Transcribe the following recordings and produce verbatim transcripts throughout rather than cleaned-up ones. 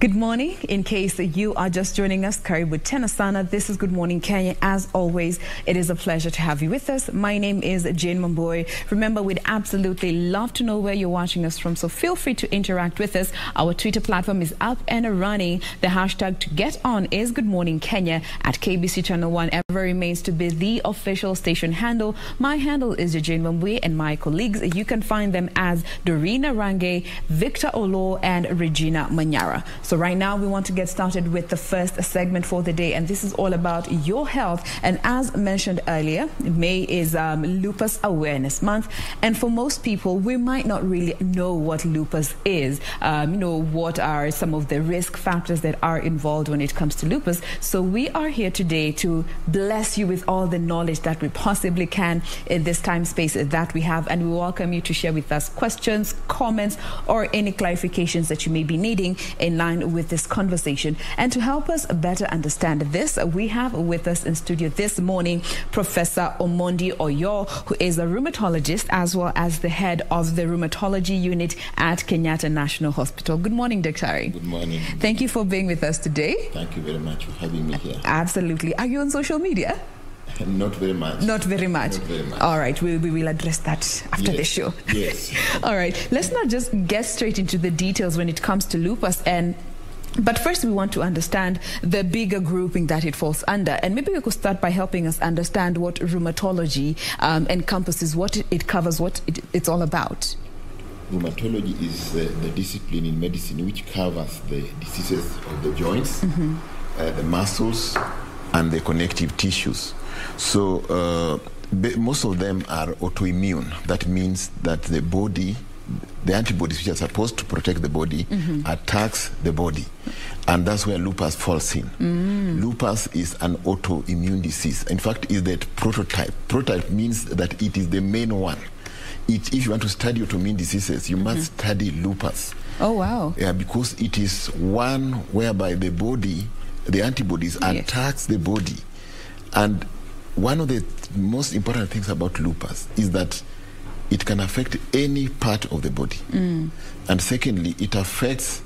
Good morning. In case you are just joining us, Karibu Tenasana. This is Good Morning Kenya. As always, it is a pleasure to have you with us. My name is Jane Wambui. Remember, we'd absolutely love to know where you're watching us from, so feel free to interact with us. Our Twitter platform is up and running. The hashtag to get on is Good Morning Kenya at K B C Channel one. Ever remains to be the official station handle. My handle is Jane Wambui, and my colleagues, you can find them as Doreen Arange, Victor Olo, and Regina Manyara. So right now, we want to get started with the first segment for the day, and this is all about your health. And as mentioned earlier, May is um, Lupus Awareness Month, and for most people, we might not really know what lupus is, um, you know, what are some of the risk factors that are involved when it comes to lupus. So we are here today to bless you with all the knowledge that we possibly can in this time space that we have, and we welcome you to share with us questions, comments, or any clarifications that you may be needing in line with this conversation. And to help us better understand this, we have with us in studio this morning Professor Omondi Oyoo, who is a rheumatologist as well as the head of the rheumatology unit at Kenyatta National Hospital. Good morning, Daktari. Good morning. Thank you for being with us today. Thank you very much for having me here. Absolutely. Are you on social media? Not very much. Not very much. Not very much. All right, we, we will address that after yes. the show. Yes. All right, let's not just get straight into the details when it comes to lupus, and but first we want to understand the bigger grouping that it falls under. And maybe we could start by helping us understand what rheumatology um, encompasses, what it covers, what it, it's all about. Rheumatology is uh, the discipline in medicine which covers the diseases of the joints, mm-hmm. uh, the muscles, and the connective tissues. So uh, most of them are autoimmune. That means that the body, the antibodies which are supposed to protect the body, mm-hmm. attacks the body. And that's where lupus falls in. Mm. Lupus is an autoimmune disease. In fact, is that prototype. Prototype means that it is the main one. It, if you want to study autoimmune diseases, you mm-hmm. must study lupus. Oh, wow. Yeah, because it is one whereby the body, the antibodies yes. attacks the body. And one of the most important things about lupus is that it can affect any part of the body. Mm. And secondly, it affects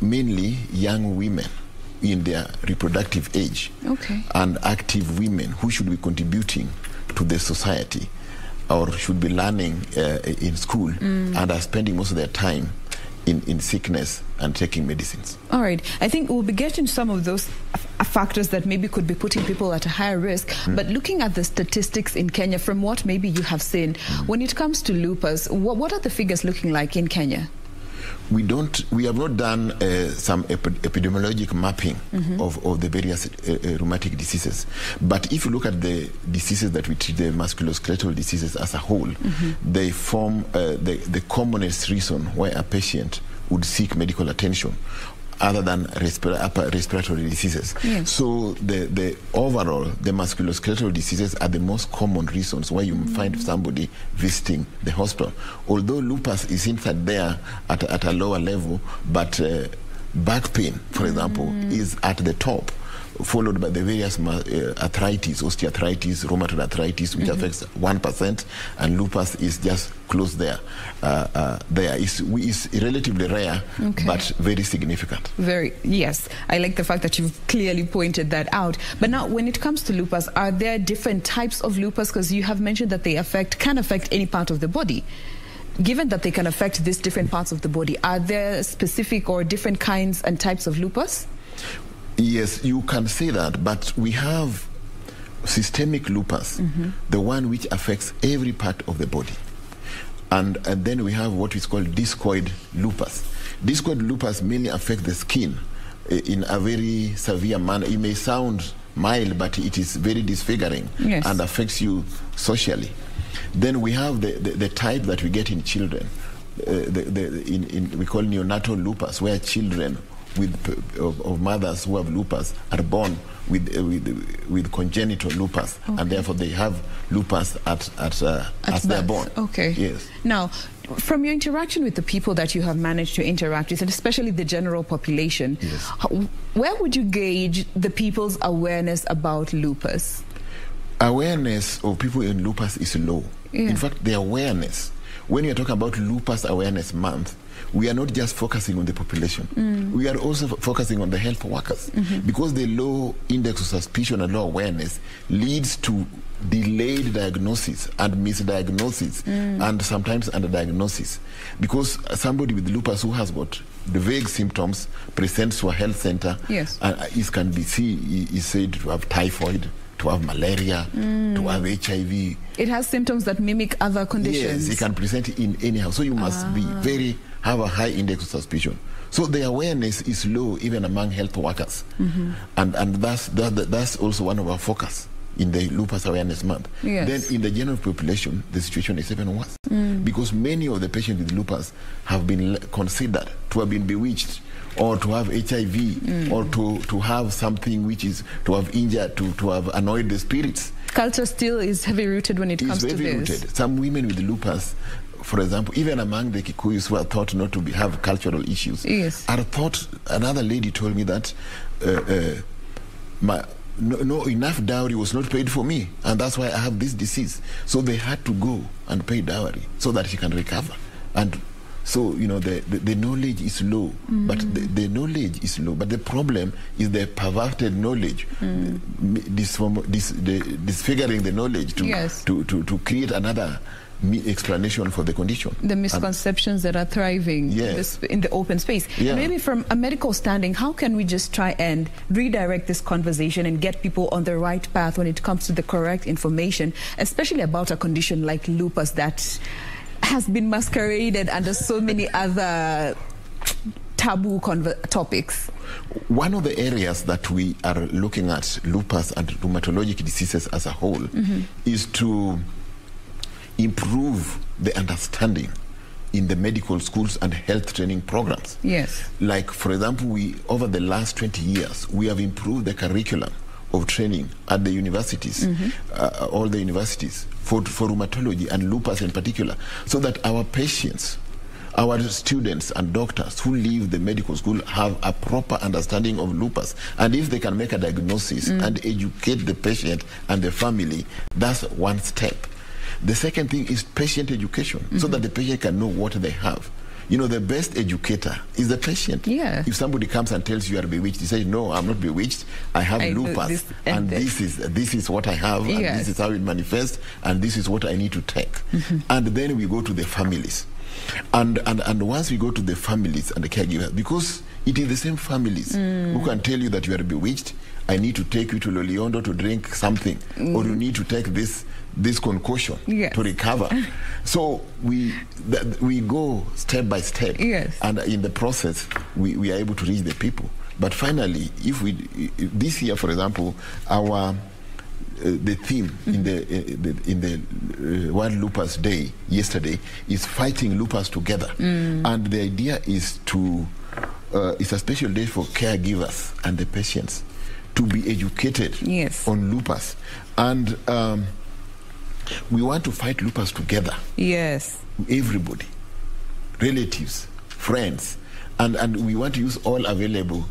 mainly young women in their reproductive age okay. and active women who should be contributing to the society or should be learning uh, in school mm. and are spending most of their time In, in sickness and taking medicines. All right. I think we'll be getting some of those factors that maybe could be putting people at a higher risk. Mm. But looking at the statistics in Kenya, from what maybe you have seen, mm. when it comes to lupus, what, what are the figures looking like in Kenya? We don't. We have not done uh, some epi epidemiologic mapping mm-hmm. of, of the various uh, rheumatic diseases. But if you look at the diseases that we treat, the musculoskeletal diseases as a whole, mm-hmm. they form uh, the, the commonest reason why a patient would seek medical attention, other than respira upper respiratory diseases. Yeah. So the, the overall, the musculoskeletal diseases are the most common reasons why you mm-hmm. find somebody visiting the hospital. Although lupus is inside there at, at a lower level, but uh, back pain, for example, mm. is at the top, followed by the various uh, arthritis, osteoarthritis, rheumatoid arthritis, which mm-hmm. affects one percent, and lupus is just close there. Uh, uh, there is is relatively rare, okay. but very significant. Very, yes. I like the fact that you've clearly pointed that out. But now, when it comes to lupus, are there different types of lupus? Because you have mentioned that they affect, can affect any part of the body. Given that they can affect these different parts of the body, are there specific or different kinds and types of lupus? Yes, you can say that, but we have systemic lupus, mm-hmm. the one which affects every part of the body. And, and then we have what is called discoid lupus. Discoid lupus mainly affects the skin in a very severe manner. It may sound mild, but it is very disfiguring yes. and affects you socially. Then we have the, the, the type that we get in children. Uh, the, the, in, in, we call neonatal lupus, where children with of, of mothers who have lupus are born with uh, with, with congenital lupus, okay. and therefore they have lupus at at, uh, at as they're born. Okay. Yes. Now, from your interaction with the people that you have managed to interact with, and especially the general population, yes. how, where would you gauge the people's awareness about lupus? Awareness of people in lupus is low. Yeah. In fact, the awareness when we are talking about Lupus Awareness Month, we are not just focusing on the population. Mm. We are also focusing on the health workers, mm-hmm. because the low index of suspicion and low awareness leads to delayed diagnosis and misdiagnosis, mm. and sometimes underdiagnosis. Because somebody with lupus who has got the vague symptoms presents to a health center, yes. and is can be seen, is said to have typhoid, to have malaria, mm. to have H I V. It has symptoms that mimic other conditions. Yes, it can present in anyhow. So you must ah. be very, have a high index of suspicion. So the awareness is low even among health workers. Mm-hmm. And, and that's, that, that's also one of our focus in the Lupus Awareness Month. Yes. Then in the general population, the situation is even worse. Mm. Because many of the patients with lupus have been considered to have been bewitched, or to have H I V, mm. or to, to have something which is, to have injured, to, to have annoyed the spirits. Culture still is heavy-rooted when it comes to this. It's heavy-rooted. Some women with lupus, for example, even among the Kikuyus who are thought not to be, have cultural issues, yes. are thought, another lady told me that uh, uh, my, no, no enough dowry was not paid for me, and that's why I have this disease. So they had to go and pay dowry so that she can recover. And so, you know, the, the, the knowledge is low, mm. but the, the knowledge is low. But the problem is the perverted knowledge, mm. dis, dis, the, disfiguring the knowledge to, yes. to, to, to create another explanation for the condition. The misconceptions and that are thriving, yes. in the open space. Yeah. And maybe from a medical standing, how can we just try and redirect this conversation and get people on the right path when it comes to the correct information, especially about a condition like lupus that has been masqueraded under so many other taboo topics? One of the areas that we are looking at lupus and rheumatologic diseases as a whole, mm-hmm. is to improve the understanding in the medical schools and health training programs. Yes. Like, for example, we, over the last twenty years, we have improved the curriculum of training at the universities, mm-hmm. uh, all the universities, for, for rheumatology and lupus in particular, so that our patients, our students and doctors who leave the medical school have a proper understanding of lupus. And if they can make a diagnosis, mm. and educate the patient and the family, that's one step. The second thing is patient education, mm-hmm. so that the patient can know what they have. You know, the best educator is the patient. Yeah. If somebody comes and tells you you are bewitched, you say, no, I'm not bewitched. I have I lupus, this and this. this is this is what I have, yes. and this is how it manifests, and this is what I need to take. Mm-hmm. And then we go to the families. And, and, and once we go to the families and the caregivers, because it is the same families, mm. who can tell you that you are bewitched, I need to take you to Loleondo to drink something, mm. or you need to take this this concoction, yes. to recover. So we th we go step by step, yes. and in the process, we, we are able to reach the people. But finally, if we, this year, for example, our Uh, the theme, mm-hmm. in the, uh, the in the uh, World Lupus Day yesterday is fighting lupus together, mm. and the idea is to uh, it's a special day for caregivers and the patients to be educated, yes. on lupus, and um, we want to fight lupus together. Yes, everybody, relatives, friends, and and we want to use all available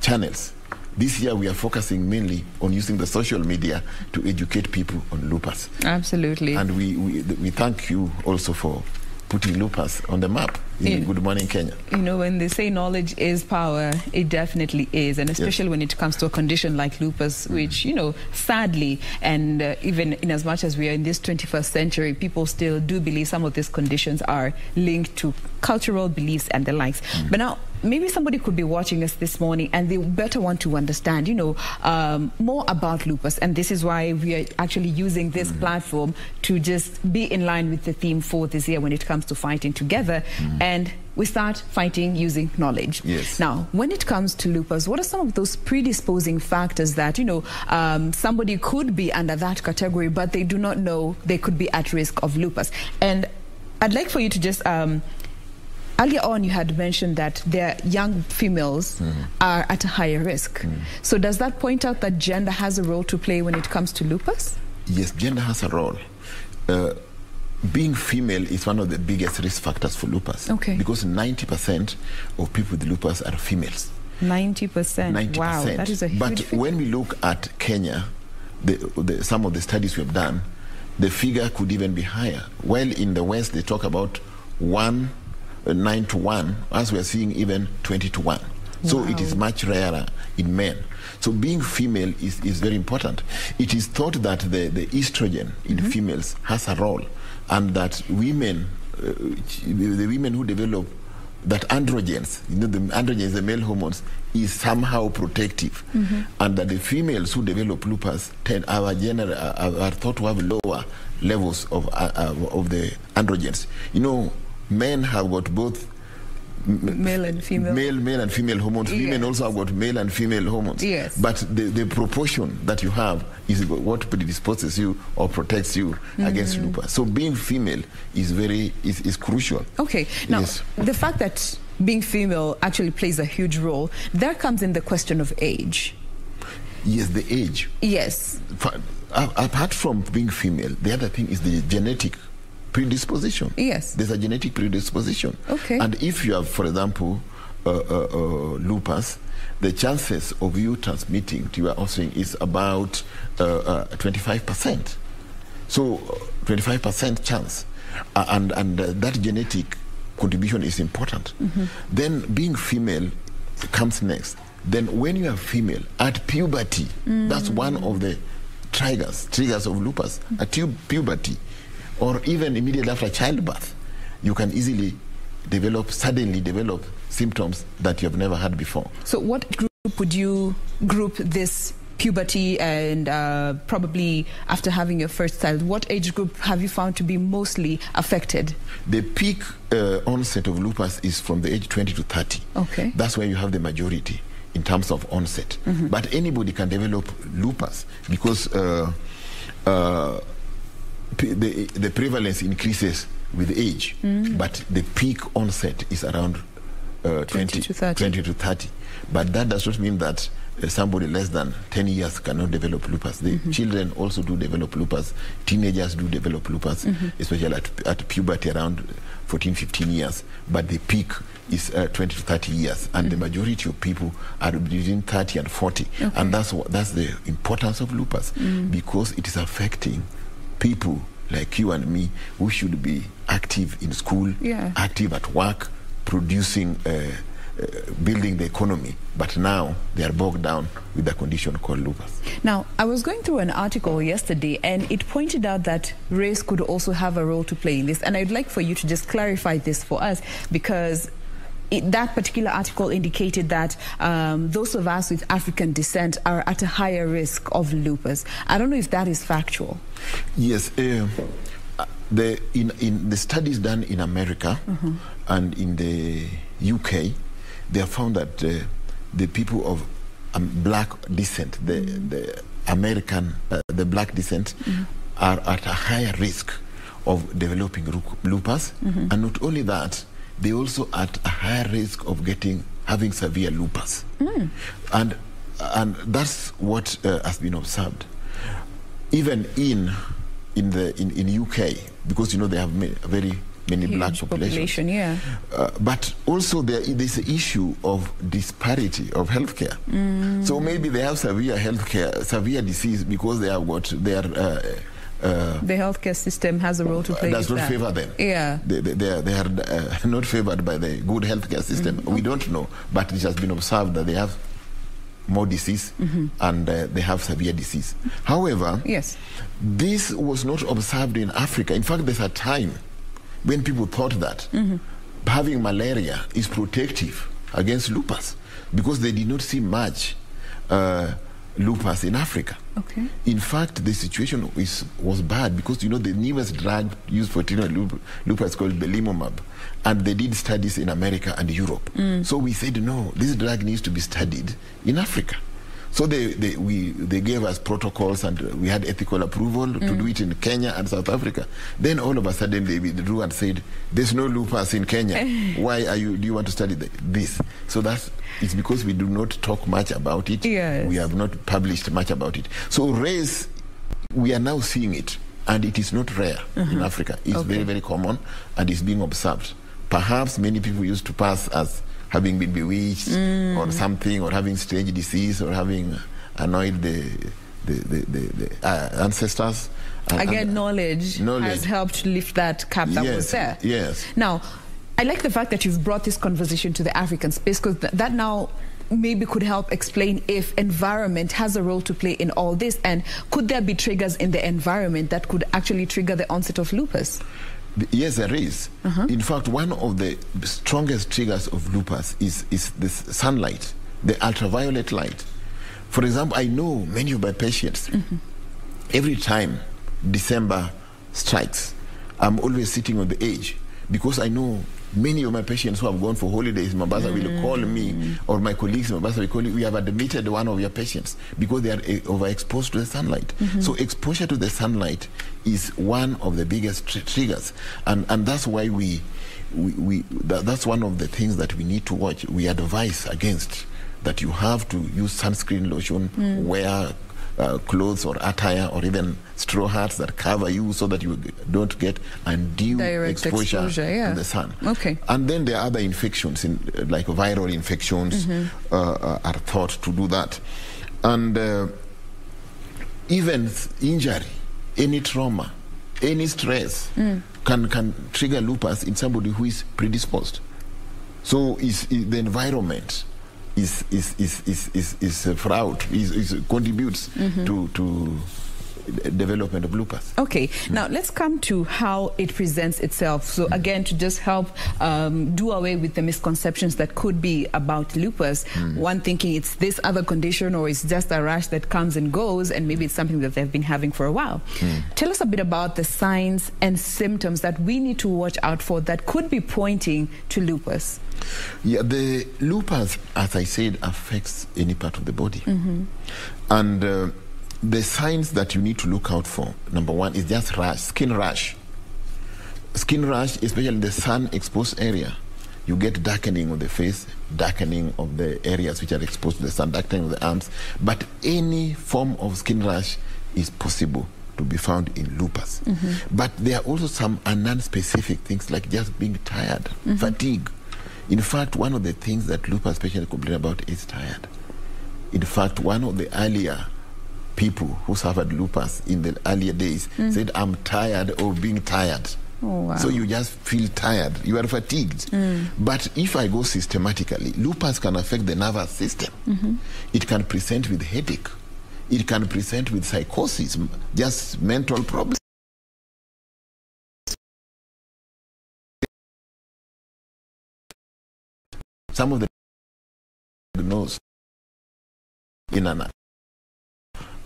channels. This year we are focusing mainly on using the social media to educate people on lupus. Absolutely. And we, we, we thank you also for putting lupus on the map in, in Good Morning Kenya. You know, when they say knowledge is power, it definitely is. And especially, yes. when it comes to a condition like lupus, mm-hmm. which, you know, sadly, and uh, even in as much as we are in this twenty-first century, people still do believe some of these conditions are linked to cultural beliefs and the likes. Mm-hmm. But now, maybe somebody could be watching us this morning and they better want to understand, you know, um, more about lupus. And this is why we are actually using this, mm-hmm. platform to just be in line with the theme for this year when it comes to fighting together. Mm-hmm. And we start fighting using knowledge. Yes. Now, when it comes to lupus, what are some of those predisposing factors that, you know, um, somebody could be under that category, but they do not know they could be at risk of lupus? And I'd like for you to just... Um, Earlier on, you had mentioned that their young females, mm-hmm. are at a higher risk. Mm. So does that point out that gender has a role to play when it comes to lupus? Yes, gender has a role. Uh, being female is one of the biggest risk factors for lupus. Okay. Because ninety percent of people with lupus are females. ninety percent? Wow, that is a huge figure. But when we look at Kenya, the, the, some of the studies we have done, the figure could even be higher. Well, in the West, they talk about one, uh, nine to one, as we are seeing even twenty to one. Wow. So it is much rarer in men. So being female is, is very important. It is thought that the, the estrogen in mm-hmm. females has a role, and that women, uh, the women who develop that androgens, you know, the androgens, the male hormones, is somehow protective, mm-hmm. and that the females who develop lupus tend are, general, are, are thought to have lower levels of uh, uh, of the androgens. You know, men have got both male and female, male, male and female hormones. Yes. Women also have got male and female hormones. Yes. But the, the proportion that you have is what predisposes you or protects you mm-hmm. against lupus. So being female is very is, is crucial. Okay. Now, yes. the fact that being female actually plays a huge role, there comes in the question of age. Yes, the age. Yes. For, apart from being female, the other thing is the genetic predisposition. Yes. There's a genetic predisposition. Okay. And if you have, for example, uh, uh, uh, lupus, the chances of you transmitting to your offspring is about uh, uh, twenty-five percent. So twenty-five percent chance. Uh, and and uh, that genetic contribution is important. Mm-hmm. Then being female comes next. Then when you are female, at puberty, mm-hmm. that's one of the triggers, triggers of lupus, mm-hmm. at puberty, or even immediately after childbirth, you can easily develop, suddenly develop symptoms that you have never had before. So what group would you group this puberty and uh, probably after having your first child, what age group have you found to be mostly affected? The peak uh, onset of lupus is from the age twenty to thirty. Okay. That's where you have the majority in terms of onset. Mm-hmm. But anybody can develop lupus because uh, uh, The, the prevalence increases with age, mm. but the peak onset is around uh, twenty to thirty. But that does not mean that uh, somebody less than ten years cannot develop lupus. The mm-hmm. children also do develop lupus. Teenagers do develop lupus, mm-hmm. especially at, at puberty around fourteen, fifteen years. But the peak is uh, twenty to thirty years, and mm-hmm. the majority of people are between thirty and forty. Okay. And that's, that's the importance of lupus, mm. because it is affecting people like you and me who should be active in school, yeah. active at work, producing, uh, uh, building the economy. But now they are bogged down with a condition called lupus. Now, I was going through an article yesterday and it pointed out that race could also have a role to play in this. And I'd like for you to just clarify this for us, because It, that particular article indicated that um, those of us with African descent are at a higher risk of lupus. I don't know if that is factual. Yes. Uh, the, in, in the studies done in America mm-hmm. and in the U K, they have found that uh, the people of um, black descent, the, mm-hmm. the American, uh, the black descent, mm-hmm. are at a higher risk of developing lupus. Mm-hmm. And not only that, they also at a higher risk of getting having severe lupus, mm. and and that's what uh, has been observed, even in in the in, in U K, because you know they have ma very many Huge black populations. Population, yeah. Uh, but also there is the issue of disparity of healthcare. Mm. So maybe they have severe healthcare, severe disease because they have got their. Uh, Uh, the healthcare system has a role to play. Does not that. favour them. Yeah, they, they, they are, they are uh, not favoured by the good healthcare system. Mm-hmm. We don't know, but it has been observed that they have more disease mm-hmm. and uh, they have severe disease. However, yes, this was not observed in Africa. In fact, there's a time when people thought that mm-hmm. having malaria is protective against lupus because they did not see much Uh, lupus in Africa. Okay. In fact, the situation is, was bad because, you know, the newest drug used for treating lupus is called belimumab, and they did studies in America and Europe. Mm. So we said, no, this drug needs to be studied in Africa. So they, they, we, they gave us protocols and we had ethical approval mm. to do it in Kenya and South Africa. Then all of a sudden they withdrew and said, there's no lupus in Kenya. Why are you, do you want to study the, this? So that's, it's because we do not talk much about it. Yes. We have not published much about it. So race, we are now seeing it, and it is not rare mm-hmm. in Africa. It's okay. very, very common, and it's being observed. Perhaps many people used to pass as having been bewitched mm. or something, or having strange disease, or having annoyed the the, the, the, the uh, ancestors. And, Again, and, knowledge, knowledge has helped lift that cap that yes, was there. Yes. Now, I like the fact that you've brought this conversation to the African space, because th that now maybe could help explain if environment has a role to play in all this, and could there be triggers in the environment that could actually trigger the onset of lupus? Yes, there is. Uh-huh. In fact, one of the strongest triggers of lupus is, is the sunlight, the ultraviolet light. For example, I know many of my patients, mm-hmm. every time December strikes, I'm always sitting on the edge, because I know many of my patients who have gone for holidays in Mombasa mm. will call me, or my colleagues in Mombasa will call you, we have admitted one of your patients because they are overexposed to the sunlight. Mm-hmm. So exposure to the sunlight is one of the biggest tr triggers. And, and that's why we, we, we th that's one of the things that we need to watch. We advise against that you have to use sunscreen lotion, mm. wear Uh, clothes or attire or even straw hats that cover you so that you don't get undue direct exposure, exposure yeah. to the sun. Okay. And then there are other infections, in, like viral infections, mm-hmm. uh, are thought to do that. And uh, even injury, any trauma, any stress mm. can, can trigger lupus in somebody who is predisposed. So is, is the environment is is is is is is uh, fraud is, is contributes mm-hmm. to to development of lupus. Okay, mm-hmm. now let's come to how it presents itself. So mm-hmm. again, to just help um, do away with the misconceptions that could be about lupus, mm-hmm. one thinking it's this other condition or it's just a rash that comes and goes, and maybe it's something that they've been having for a while. Mm-hmm. Tell us a bit about the signs and symptoms that we need to watch out for that could be pointing to lupus. Yeah, the lupus, as I said, affects any part of the body. Mm-hmm. And uh, the signs that you need to look out for, number one, is just rash, skin rash. Skin rash, especially in the sun-exposed area. You get darkening of the face, darkening of the areas which are exposed to the sun, darkening of the arms. But any form of skin rash is possible to be found in lupus. Mm-hmm. But there are also some non-specific things, like just being tired, mm-hmm. fatigue. In fact, one of the things that lupus patients complain about is tired. In fact, one of the earlier people who suffered lupus in the earlier days mm. said, I'm tired of being tired. Oh, wow. So you just feel tired. You are fatigued. Mm. But if I go systematically, lupus can affect the nervous system. Mm-hmm. It can present with headache. It can present with psychosis, just mental problems. Some of the diagnosed in an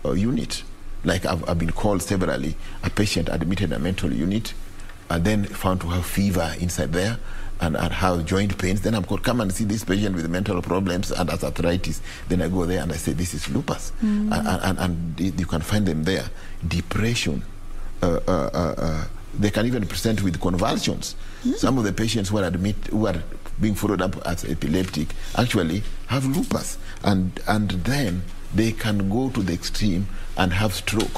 uh, unit, like I've, I've been called severally, a patient admitted a mental unit, and then found to have fever inside there, and, and have joint pains. Then I'm called, come and see this patient with mental problems and arthritis. Then I go there and I say, this is lupus. Mm-hmm. and, and, and you can find them there. Depression. Uh, uh, uh, uh, they can even present with convulsions. Mm-hmm. Some of the patients who are admitted, who are being followed up as epileptic, actually have lupus, and and then they can go to the extreme and have stroke.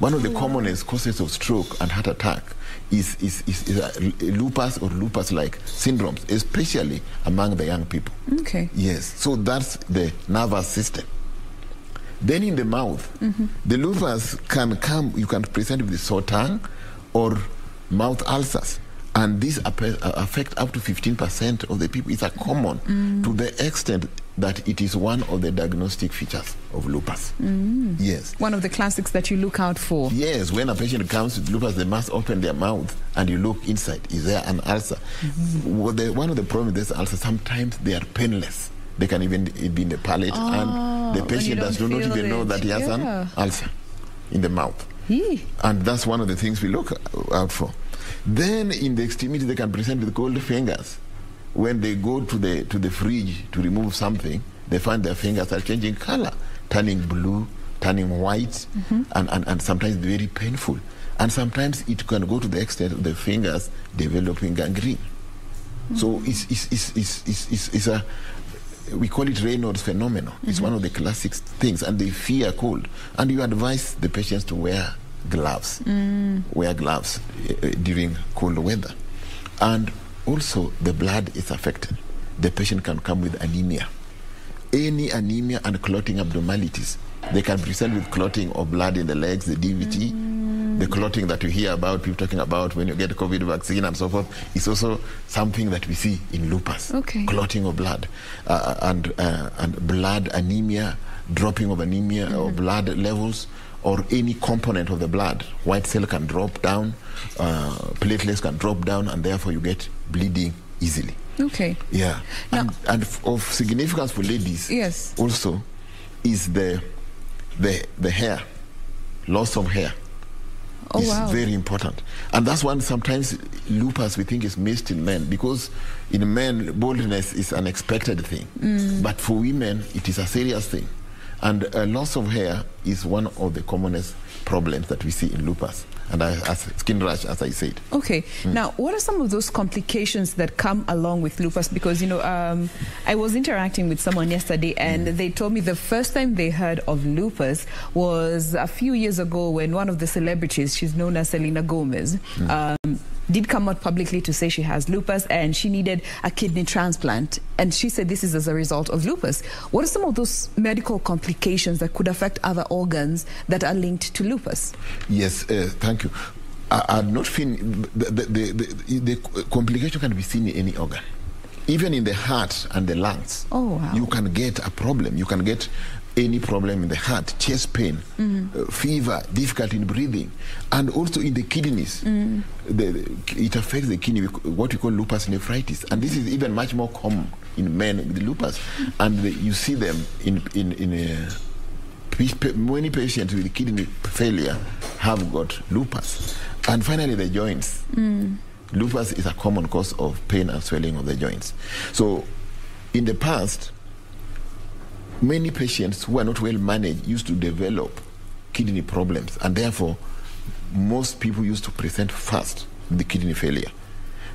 One of the yeah. commonest causes of stroke and heart attack is, is, is, is uh, lupus or lupus-like syndromes, especially among the young people. Okay. Yes, so that's the nervous system. Then in the mouth, mm-hmm. the lupus can come, you can present with sore tongue or mouth ulcers. And these affect up to fifteen percent of the people. It's a common mm. to the extent that it is one of the diagnostic features of lupus. Mm. Yes. One of the classics that you look out for. Yes. When a patient comes with lupus, they must open their mouth and you look inside. Is there an ulcer? Mm. Well, the, one of the problems with this ulcer, sometimes they are painless. They can even be in the palate oh, and the patient does not even it. know that he has yeah. an ulcer in the mouth. He. And that's one of the things we look out for. Then in the extremity, they can present with cold fingers. When they go to the to the fridge to remove something, they find their fingers are changing color, turning blue, turning white, mm-hmm. and, and, and sometimes very painful. And sometimes it can go to the extent of the fingers developing gangrene. Mm-hmm. So it's, it's, it's, it's, it's, it's, it's a, we call it Raynaud's phenomenon. Mm-hmm. It's one of the classic things, and they fear cold. And you advise the patients to wear gloves, mm. wear gloves uh, during cold weather. And also the blood is affected. The patient can come with anemia, any anemia and clotting abnormalities. They can present with clotting or blood in the legs, the D V T. Mm. The clotting that you hear about, people talking about when you get COVID vaccine and so forth, is also something that we see in lupus. Okay. Clotting of blood uh, and, uh, and blood anemia, dropping of anemia mm-hmm. or blood levels, or any component of the blood. White cell can drop down, uh, platelets can drop down, and therefore you get bleeding easily. Okay. Yeah. Now, and, and of significance for ladies yes. also is the the the hair, loss of hair. Oh, is wow. very important. And that's why sometimes lupus we think is missed in men, because in men baldness is an expected thing. Mm. But for women it is a serious thing. And uh, loss of hair is one of the commonest problems that we see in lupus, and uh, as skin rash, as I said. Okay. Mm. Now, what are some of those complications that come along with lupus? Because, you know, um, I was interacting with someone yesterday, and mm. they told me the first time they heard of lupus was a few years ago when one of the celebrities, she's known as Selena Gomez, mm. um, did come out publicly to say she has lupus and she needed a kidney transplant. And she said this is as a result of lupus. What are some of those medical complications that could affect other organs that are linked to lupus? Yes, uh, thank you. I, I'm not fin the, the, the, the, the complication can be seen in any organ. Even in the heart and the lungs. Oh, wow. You can get a problem. You can get any problem in the heart, chest pain, mm-hmm. uh, fever, difficulty in breathing, and also in the kidneys. Mm. The, the, it affects the kidney, what we call lupus nephritis. And this is even much more common in men with lupus. And the, you see them in, in, in a, many patients with kidney failure have got lupus. And finally, the joints. Mm. Lupus is a common cause of pain and swelling of the joints. So in the past, many patients who are not well managed used to develop kidney problems, and therefore most people used to present fast with the kidney failure.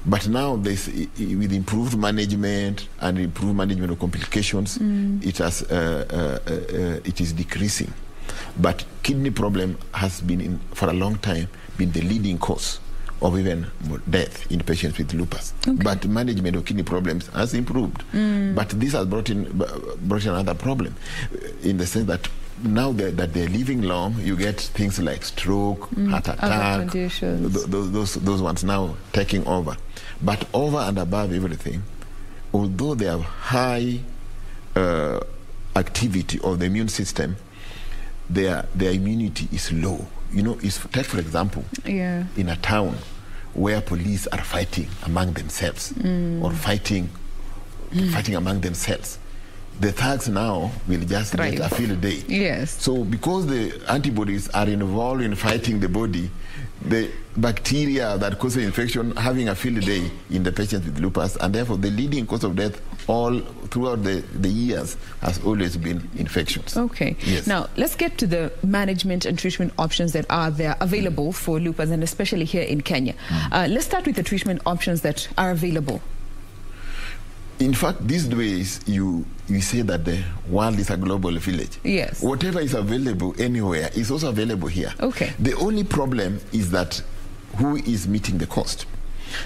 But now this, with improved management and improved management of complications, mm. it has uh, uh, uh, it is decreasing. But kidney problem has been in, for a long time been the leading cause of even death in patients with lupus. Okay. But management of kidney problems has improved. Mm. But this has brought in, brought in another problem, in the sense that now that, that they're living long, you get things like stroke, mm. heart attack, th th those, those ones now taking over. But over and above everything, although they have high uh, activity of the immune system, their, their immunity is low. You know, it's, take for example, yeah. in a town where police are fighting among themselves mm. or fighting mm. fighting among themselves, the thugs now will just right. get a field day. Yes. So because the antibodies are involved in fighting the body, the bacteria that cause infection having a field day in the patients with lupus, and therefore the leading cause of death all throughout the, the years has always been infections. Okay. Yes. Now, let's get to the management and treatment options that are there available mm. for lupus, and especially here in Kenya. Mm. Uh, let's start with the treatment options that are available. In fact, these days, you, you say that the world is a global village. Yes. Whatever is available anywhere is also available here. Okay. The only problem is that who is meeting the cost.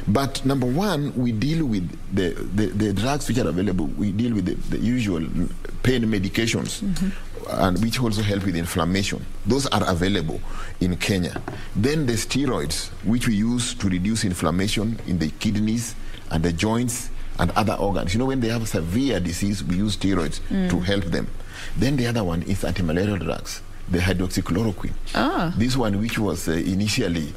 But number one, we deal with the, the, the drugs which are available. We deal with the, the usual pain medications, mm-hmm. and which also help with inflammation. Those are available in Kenya. Then the steroids, which we use to reduce inflammation in the kidneys and the joints, and other organs. You know, when they have severe disease, we use steroids mm. to help them. Then the other one is antimalarial drugs, the hydroxychloroquine. Ah. This one which was uh, initially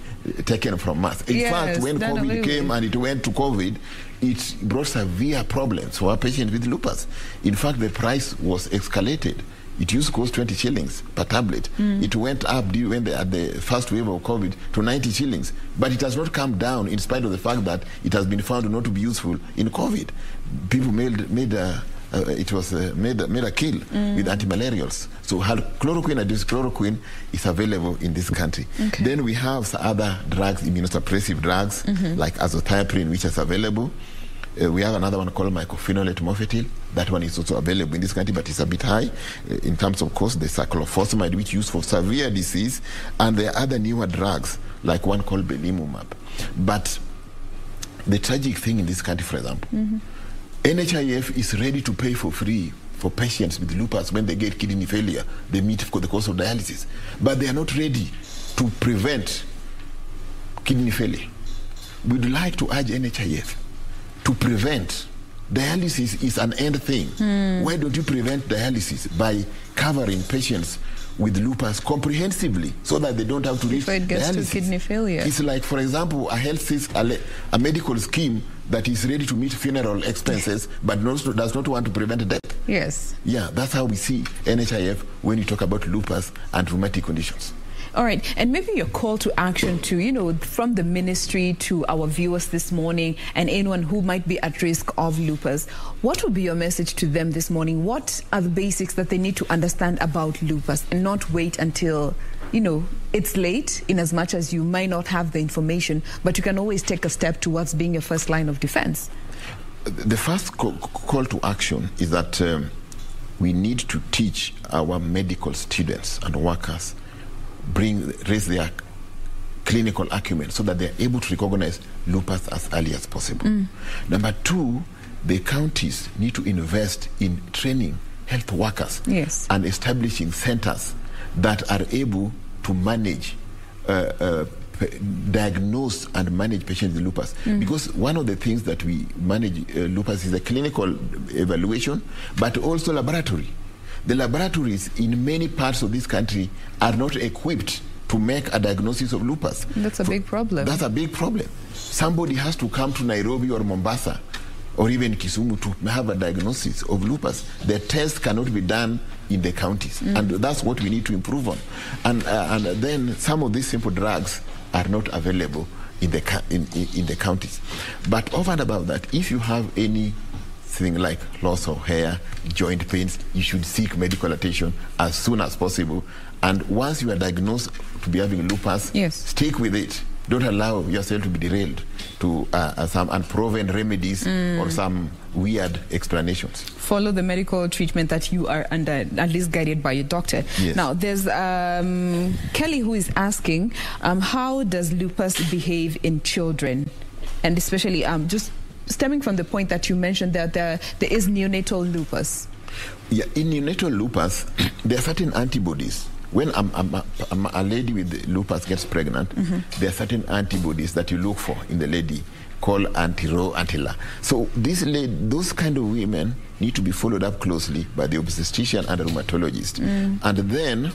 taken from us. In yes, fact, when COVID came and it went to COVID, it brought severe problems for our patients with lupus. In fact, the price was escalated. It used to cost twenty shillings per tablet. Mm. It went up when they had the first wave of COVID to ninety shillings. But it has not come down, in spite of the fact that it has been found not to be useful in COVID. People made, made a, uh, it was uh, made, made a kill mm. with antimalarials. So hydroxychloroquine and hydroxychloroquine is available in this country. Okay. Then we have other drugs, immunosuppressive drugs, mm-hmm. like azathioprine, which is available. Uh, we have another one called mycophenolate morphetil. That one is also available in this country, but it's a bit high uh, in terms of cost. The cyclophosphamide, which is used for severe disease, and there are other newer drugs, like one called belimumab. But the tragic thing in this country, for example, mm-hmm. N H I F is ready to pay for free for patients with lupus when they get kidney failure, they meet the cause of dialysis. But they are not ready to prevent kidney failure. We'd like to urge N H I F to prevent. Dialysis is an end thing. Mm. Why don't you prevent dialysis by covering patients with lupus comprehensively so that they don't have to reach dialysis? Before it gets dialysis. to kidney failure. It's like, for example, a health a, a medical scheme that is ready to meet funeral expenses but not, does not want to prevent death. Yes. Yeah, that's how we see N H I F when you talk about lupus and rheumatic conditions. All right, and maybe your call to action to, you know, from the ministry to our viewers this morning and anyone who might be at risk of lupus, what would be your message to them this morning? What are the basics that they need to understand about lupus and not wait until, you know, it's late, in as much as you might not have the information, but you can always take a step towards being your first line of defense? The first call to action is that um, we need to teach our medical students and workers bring raise their clinical acumen so that they are able to recognize lupus as early as possible. Mm. Number two, the counties need to invest in training health workers yes. and establishing centers that are able to manage, uh, uh, diagnose and manage patients with lupus. Mm. Because one of the things that we manage uh, lupus is a clinical evaluation, but also laboratory. The laboratories in many parts of this country are not equipped to make a diagnosis of lupus. That's a big problem. That's a big problem. Somebody has to come to Nairobi or Mombasa or even Kisumu to have a diagnosis of lupus. The test cannot be done in the counties. Mm. And that's what we need to improve on. And, uh, and then some of these simple drugs are not available in the, in, in the counties. But over and above that, if you have any thing like loss of hair, joint pains, you should seek medical attention as soon as possible. And once you are diagnosed to be having lupus, yes. stick with it. Don't allow yourself to be derailed to uh, some unproven remedies mm. or some weird explanations. Follow the medical treatment that you are under, at least guided by your doctor. Yes. Now, there's um, Kelly who is asking, um, how does lupus behave in children? And especially um, just stemming from the point that you mentioned that there, there is neonatal lupus. Yeah, in neonatal lupus, there are certain antibodies. When I'm, I'm, I'm a lady with lupus gets pregnant, mm-hmm. there are certain antibodies that you look for in the lady called anti-Rho, anti-La. So these those kind of women need to be followed up closely by the obstetrician and the rheumatologist. Mm. And then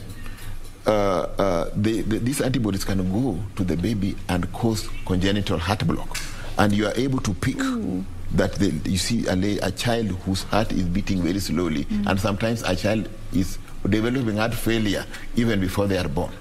uh, uh, they, the, these antibodies can go to the baby and cause congenital heart block. And you are able to pick Ooh. that they, you see a, a child whose heart is beating very slowly, mm. and sometimes a child is developing heart failure even before they are born.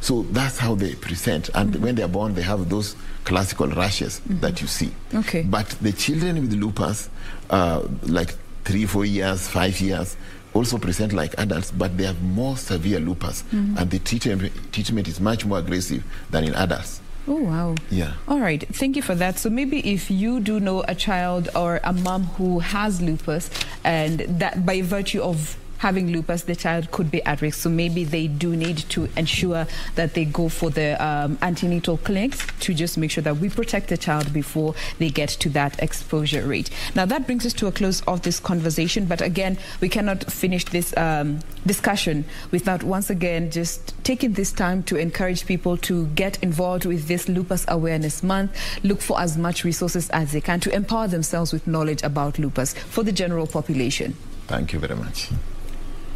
So that's how they present. And mm. when they are born, they have those classical rashes mm. that you see. Okay. But the children with lupus, uh, like three, four years, five years, also present like adults, but they have more severe lupus, mm. and the treatment, treatment is much more aggressive than in adults. Oh, wow. Yeah. All right. Thank you for that. So maybe if you do know a child or a mom who has lupus, and that by virtue of having lupus, the child could be at risk. So maybe they do need to ensure that they go for the um, antenatal clinics to just make sure that we protect the child before they get to that exposure rate. Now, that brings us to a close of this conversation. But again, we cannot finish this um, discussion without once again just taking this time to encourage people to get involved with this Lupus Awareness Month, look for as much resources as they can to empower themselves with knowledge about lupus for the general population. Thank you very much.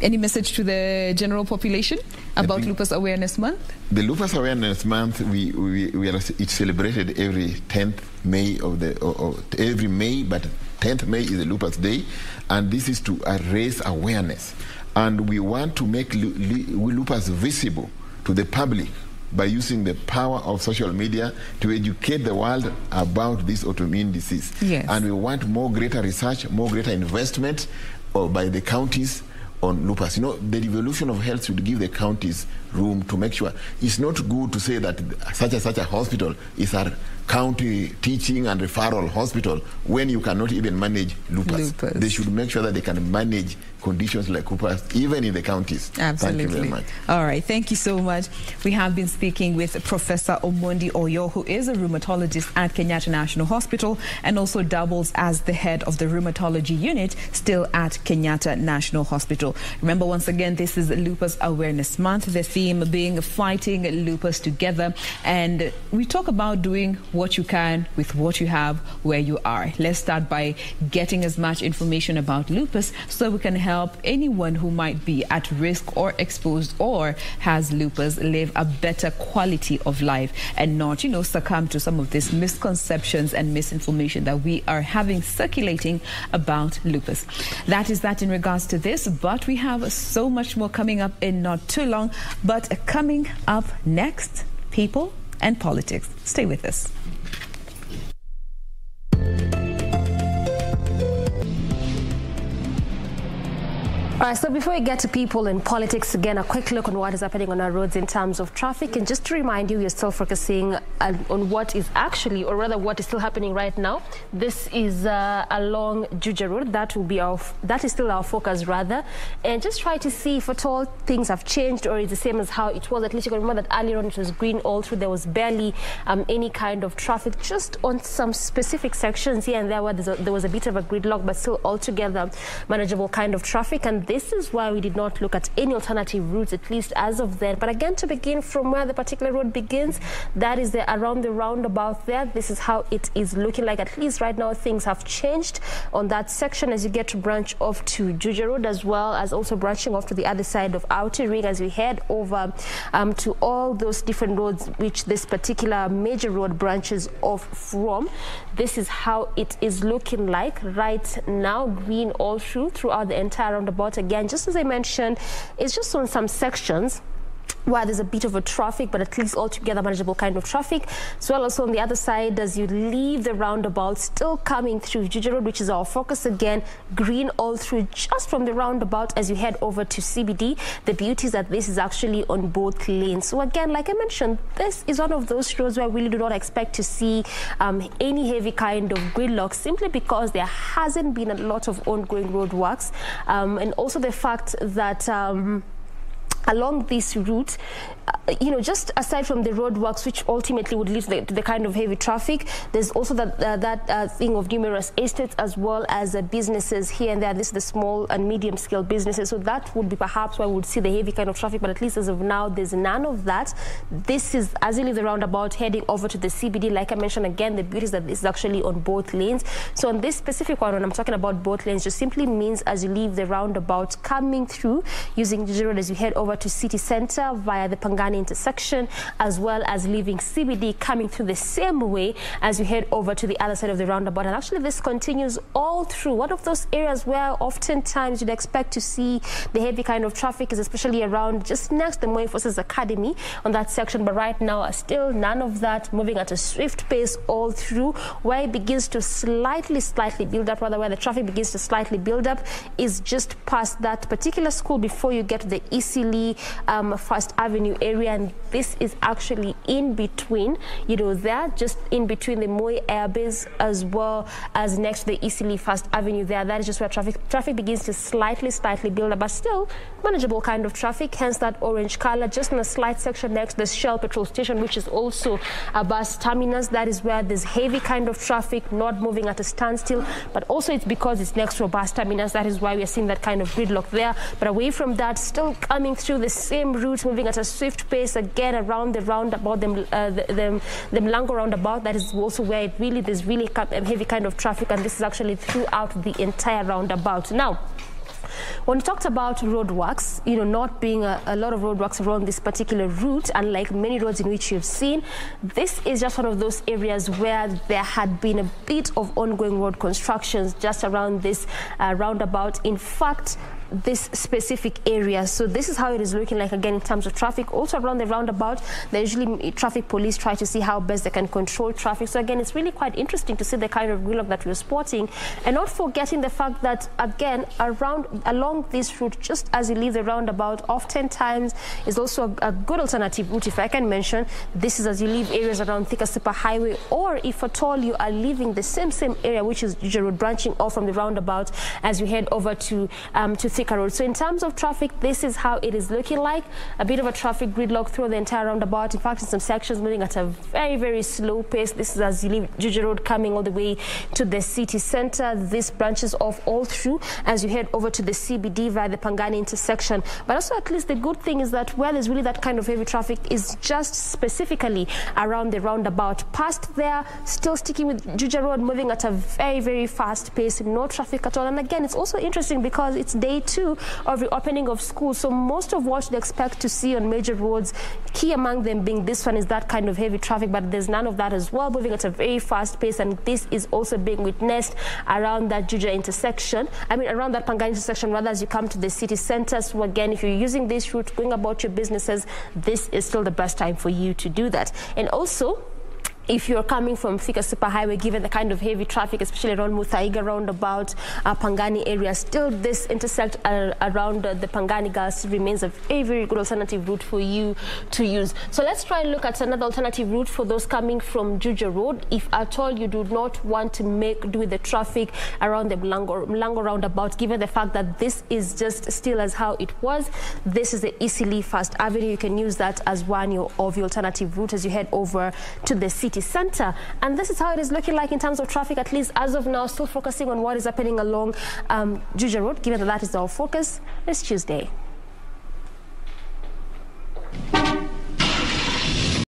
Any message to the general population about Lupus Awareness Month? The Lupus Awareness Month, we, we, we are, it's celebrated every tenth May of the, or, or every May, but tenth May is the Lupus Day, and this is to raise awareness. And we want to make lupus visible to the public by using the power of social media to educate the world about this autoimmune disease. Yes. And we want more greater research, more greater investment or by the counties on lupus. You know, the devolution of health should give the counties room to make sure. It's not good to say that such and such a hospital is our county teaching and referral hospital when you cannot even manage lupus. lupus. They should make sure that they can manage conditions like lupus, even in the counties. Absolutely. Thank you very much. All right. Thank you so much. We have been speaking with Professor Omondi Oyoo, who is a rheumatologist at Kenyatta National Hospital and also doubles as the head of the rheumatology unit still at Kenyatta National Hospital. Remember, once again, this is Lupus Awareness Month, the theme being fighting lupus together. And we talk about doing what you can with what you have where you are. Let's start by getting as much information about lupus so we can help anyone who might be at risk or exposed or has lupus live a better quality of life and not, you know, succumb to some of these misconceptions and misinformation that we are having circulating about lupus. That is that in regards to this, but we have so much more coming up in not too long. But coming up next, people and politics. Stay with us. All right, so before we get to people and politics again, a quick look on what is happening on our roads in terms of traffic. And just to remind you, you're still focusing on what is actually, or rather what is still happening right now. This is uh, along Juja Road. That will be our, that is still our focus rather. And just try to see if at all things have changed or is the same as how it was. At least you can remember that earlier on it was green all through. There was barely um, any kind of traffic, just on some specific sections here and there where there was a bit of a gridlock, but still altogether manageable kind of traffic. And this is why we did not look at any alternative routes, at least as of then. But again, to begin from where the particular road begins, that is the around the roundabout there. This is how it is looking like. At least right now, things have changed on that section as you get to branch off to Juja Road, as well as also branching off to the other side of Outer Ring as we head over um, to all those different roads which this particular major road branches off from. This is how it is looking like right now, green all through throughout the entire roundabout. Again, just as I mentioned, it's just on some sections where there's a bit of a traffic, but at least altogether manageable kind of traffic. As well, also on the other side, as you leave the roundabout, still coming through Juja Road, which is our focus again, green all through just from the roundabout as you head over to C B D. The beauty is that this is actually on both lanes. So again, like I mentioned, this is one of those roads where we really do not expect to see um, any heavy kind of gridlock, simply because there hasn't been a lot of ongoing road works. Um, and also the fact that um, along this route, uh, you know, just aside from the roadworks, which ultimately would lead to the, to the kind of heavy traffic, there's also that uh, that uh, thing of numerous estates as well as uh, businesses here and there. This is the small and medium-scale businesses, so that would be perhaps why we would see the heavy kind of traffic. But at least as of now, there's none of that. This is as you leave the roundabout, heading over to the C B D. Like I mentioned again, the beauty is that this is actually on both lanes. So on this specific one, when I'm talking about both lanes, just simply means as you leave the roundabout, coming through using Juja Road as you head over to city center via the Pangani intersection, as well as leaving C B D, coming through the same way as you head over to the other side of the roundabout. And actually this continues all through. One of those areas where oftentimes you'd expect to see the heavy kind of traffic is especially around just next to the Moy Forces Academy on that section, but right now still none of that, moving at a swift pace all through. Where it begins to slightly slightly build up, rather where the traffic begins to slightly build up, is just past that particular school before you get to the Eastleigh Um, First Avenue area. And this is actually in between, you know, there just in between the Moi Airbase as well as next to the Eastleigh First Avenue there. That is just where traffic traffic begins to slightly slightly build up, but still manageable kind of traffic, hence that orange color. Just in a slight section next to the Shell petrol station, which is also a bus terminus, that is where there's heavy kind of traffic, not moving at a standstill, but also it's because it's next to a bus terminus. That is why we are seeing that kind of gridlock there. But away from that, still coming through the same route, moving at a swift pace again around the roundabout, the, uh, the, the, the Mlango Roundabout. That is also where it really, there's really heavy kind of traffic, and this is actually throughout the entire roundabout. Now, when we talked about roadworks, you know, not being a, a lot of roadworks around this particular route, unlike many roads in which you've seen, this is just one of those areas where there had been a bit of ongoing road constructions just around this uh, roundabout. In fact, this specific area. So this is how it is looking like, again, in terms of traffic. Also around the roundabout, they usually traffic police try to see how best they can control traffic. So again, it's really quite interesting to see the kind of gridlock that we're sporting, and not forgetting the fact that, again, around along this route, just as you leave the roundabout, oftentimes is also a, a good alternative route. If I can mention, this is as you leave areas around Thika Super Highway, or if at all you are leaving the same same area, which is Juja Road, branching off from the roundabout as you head over to um, to Thika Road. So in terms of traffic, this is how it is looking like. A bit of a traffic gridlock through the entire roundabout. In fact, in some sections, moving at a very, very slow pace. This is as you leave Juja Road, coming all the way to the city center. This branches off all through as you head over to the C B D via the Pangani intersection. But also, at least the good thing is that where there's really that kind of heavy traffic is just specifically around the roundabout. Past there, still sticking with Juja Road, moving at a very, very fast pace, no traffic at all. And again, it's also interesting because it's day two of the opening of school. So most of what you expect to see on major roads, key among them being this one, is that kind of heavy traffic, but there's none of that as well, moving at a very fast pace. And this is also being witnessed around that Juja intersection, I mean around that Pangani intersection rather, as you come to the city center. So again, if you're using this route, going about your businesses, this is still the best time for you to do that. And also, if you're coming from Thika Super Highway, given the kind of heavy traffic, especially around Muthaiga roundabout, uh, Pangani area, still this intersect uh, around uh, the Pangani gas remains a very, very good alternative route for you to use. So let's try and look at another alternative route for those coming from Juja Road. If at all you do not want to make do with the traffic around the Mlango, Mlango roundabout, given the fact that this is just still as how it was, this is the Eastleigh First Avenue. You can use that as one of your alternative route as you head over to the city center. And this is how it is looking like in terms of traffic, at least as of now, still focusing on what is happening along um, Juja Road, given that that is our focus this Tuesday.